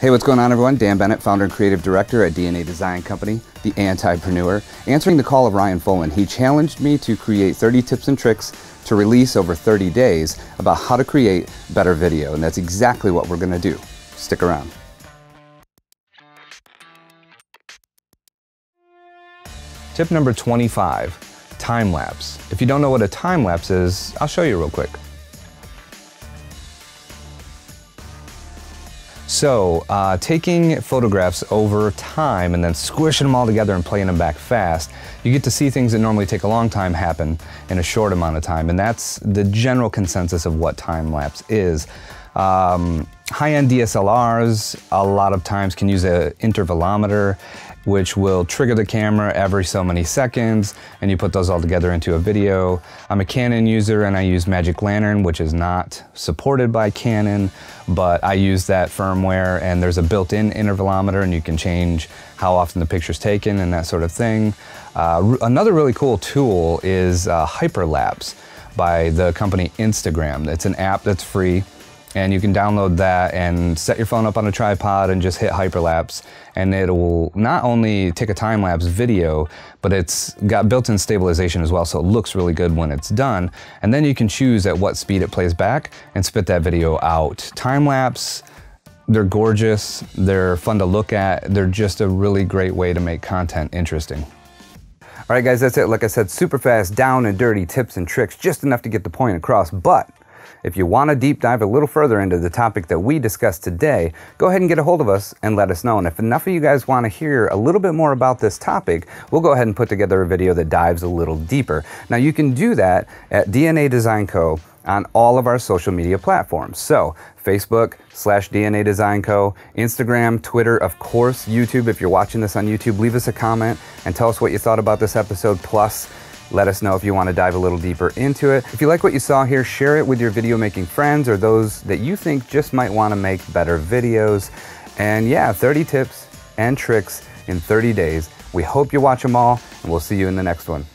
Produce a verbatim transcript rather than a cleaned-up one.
Hey, what's going on, everyone? Dan Bennett, founder and creative director at D N A Design Company, The Antipreneur. Answering the call of Ryan Foland, he challenged me to create thirty tips and tricks to release over thirty days about how to create better video, and that's exactly what we're going to do. Stick around. Tip number twenty-five, time-lapse. If you don't know what a time-lapse is, I'll show you real quick. So, uh, taking photographs over time and then squishing them all together and playing them back fast, you get to see things that normally take a long time happen in a short amount of time, and that's the general consensus of what time-lapse is. Um, high-end D S L Rs a lot of times can use an intervalometer, which will trigger the camera every so many seconds, and you put those all together into a video. I'm a Canon user and I use Magic Lantern, which is not supported by Canon, but I use that firmware, and there's a built-in intervalometer and you can change how often the picture's taken and that sort of thing. Uh, another really cool tool is uh, Hyperlapse by the company Instagram. It's an app that's free, and you can download that and set your phone up on a tripod and just hit hyperlapse, and it'll not only take a time-lapse video, but it's got built-in stabilization as well, so it looks really good when it's done. And then you can choose at what speed it plays back and spit that video out. Time-lapse, they're gorgeous, they're fun to look at, they're just a really great way to make content interesting. All right, guys, that's it. Like I said, super fast, down and dirty tips and tricks, just enough to get the point across. But if you want to deep dive a little further into the topic that we discussed today, go ahead and get a hold of us and let us know. And if enough of you guys want to hear a little bit more about this topic, we'll go ahead and put together a video that dives a little deeper. Now, you can do that at D N A Design Co. on all of our social media platforms. So Facebook slash D N A Design Co, Instagram, Twitter, of course, YouTube. If you're watching this on YouTube, leave us a comment and tell us what you thought about this episode. Plus, let us know if you want to dive a little deeper into it. If you like what you saw here, share it with your video making friends or those that you think just might want to make better videos. And yeah, thirty tips and tricks in thirty days. We hope you watch them all, and we'll see you in the next one.